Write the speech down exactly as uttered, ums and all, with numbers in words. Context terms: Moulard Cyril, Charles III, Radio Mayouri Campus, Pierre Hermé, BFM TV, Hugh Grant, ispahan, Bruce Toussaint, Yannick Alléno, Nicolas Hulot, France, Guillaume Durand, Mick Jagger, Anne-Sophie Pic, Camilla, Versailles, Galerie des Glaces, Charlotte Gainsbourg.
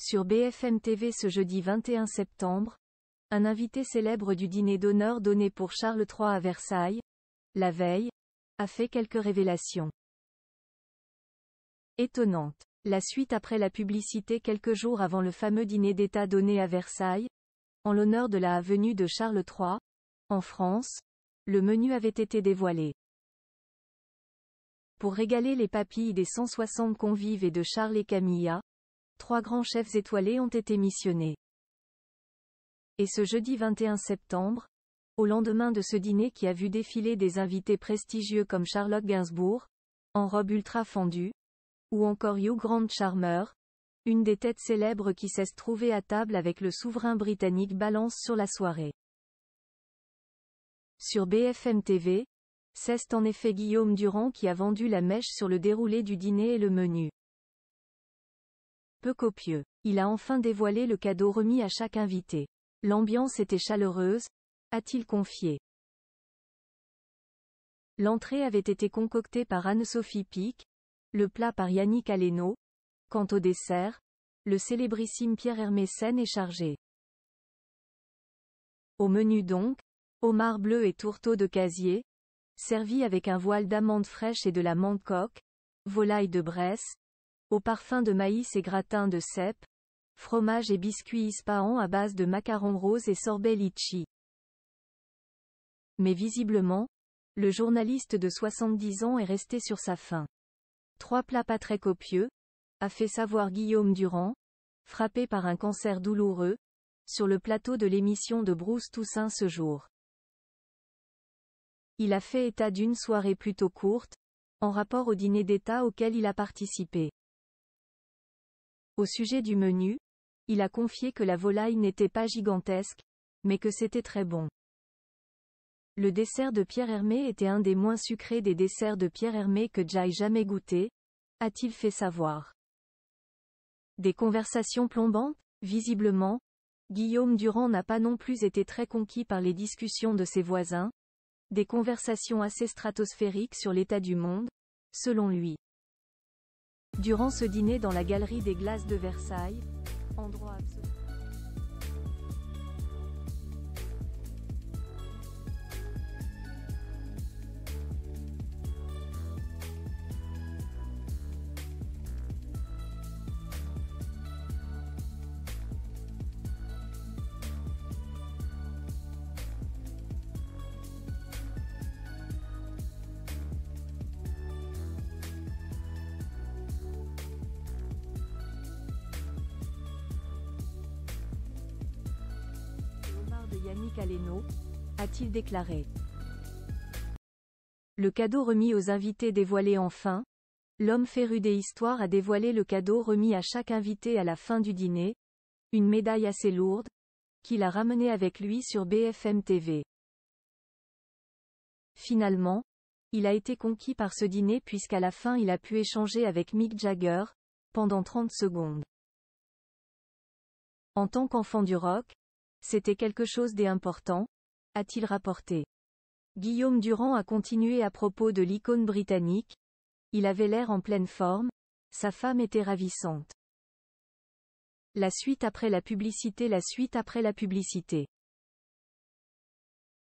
Sur B F M T V ce jeudi vingt et un septembre, un invité célèbre du dîner d'honneur donné pour Charles trois à Versailles, la veille, a fait quelques révélations étonnantes. La suite après la publicité quelques jours avant le fameux dîner d'État donné à Versailles, en l'honneur de la venue de Charles trois, en France, le menu avait été dévoilé. Pour régaler les papilles des cent soixante convives et de Charles et Camilla, trois grands chefs étoilés ont été missionnés. Et ce jeudi vingt et un septembre, au lendemain de ce dîner qui a vu défiler des invités prestigieux comme Charlotte Gainsbourg, en robe ultra fendue, ou encore Hugh Grant charmeur, une des têtes célèbres qui s'est trouvée à table avec le souverain britannique balance sur la soirée. Sur B F M T V, c'est en effet Guillaume Durand qui a vendu la mèche sur le déroulé du dîner et le menu peu copieux. Il a enfin dévoilé le cadeau remis à chaque invité. L'ambiance était chaleureuse, a-t-il confié. L'entrée avait été concoctée par Anne-Sophie Pic, le plat par Yannick Alléno. Quant au dessert, le célébrissime Pierre Hermé est chargé. Au menu donc, homard bleu et tourteau de casier, servi avec un voile d'amandes fraîches et de la mancoque, volaille de Bresse, au parfum de maïs et gratin de cèpe, fromage et biscuits ispahan à base de macarons roses et sorbet litchi. Mais visiblement, le journaliste de soixante-dix ans est resté sur sa faim. Trois plats pas très copieux, a fait savoir Guillaume Durand, frappé par un cancer douloureux, sur le plateau de l'émission de Bruce Toussaint ce jour. Il a fait état d'une soirée plutôt courte, en rapport au dîner d'État auquel il a participé. Au sujet du menu, il a confié que la volaille n'était pas gigantesque, mais que c'était très bon. Le dessert de Pierre Hermé était un des moins sucrés des desserts de Pierre Hermé que j'aille jamais goûté, a-t-il fait savoir. Des conversations plombantes, visiblement, Guillaume Durand n'a pas non plus été très conquis par les discussions de ses voisins, des conversations assez stratosphériques sur l'état du monde, selon lui. Durant ce dîner dans la Galerie des Glaces de Versailles, endroit absolu. Yannick Alléno, a-t-il déclaré. Le cadeau remis aux invités dévoilé enfin, l'homme féru des histoires a dévoilé le cadeau remis à chaque invité à la fin du dîner, une médaille assez lourde, qu'il a ramenée avec lui sur B F M T V. Finalement, il a été conquis par ce dîner puisqu'à la fin il a pu échanger avec Mick Jagger, pendant trente secondes. En tant qu'enfant du rock, c'était quelque chose d'important, a-t-il rapporté. Guillaume Durand a continué à propos de l'icône britannique. Il avait l'air en pleine forme, sa femme était ravissante. La suite après la publicité, la suite après la publicité.